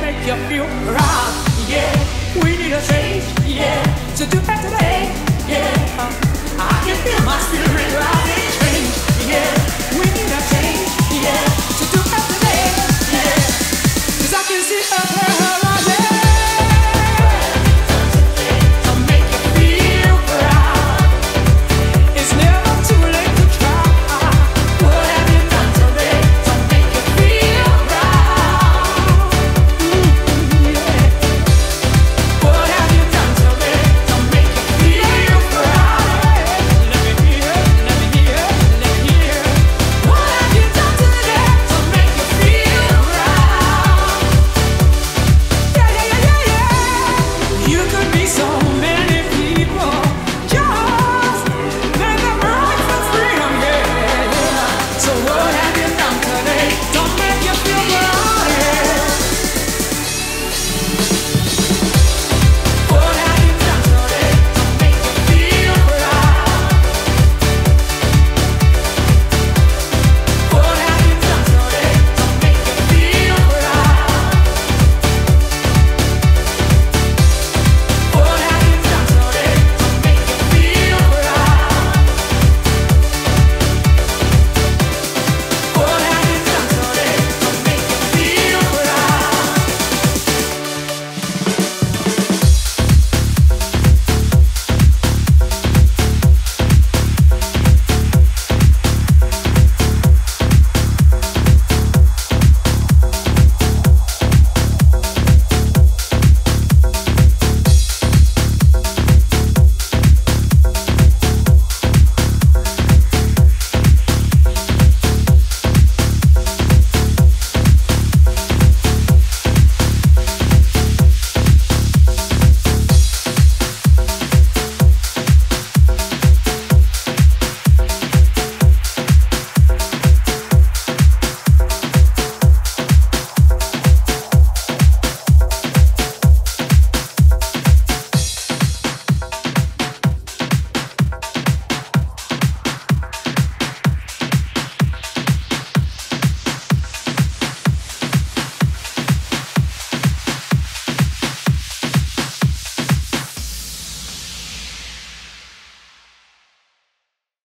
make you feel proud. Yeah, we need a change. Yeah, to do that today. Yeah, I can feel my spirit rising. Yeah, we need a change. Yeah.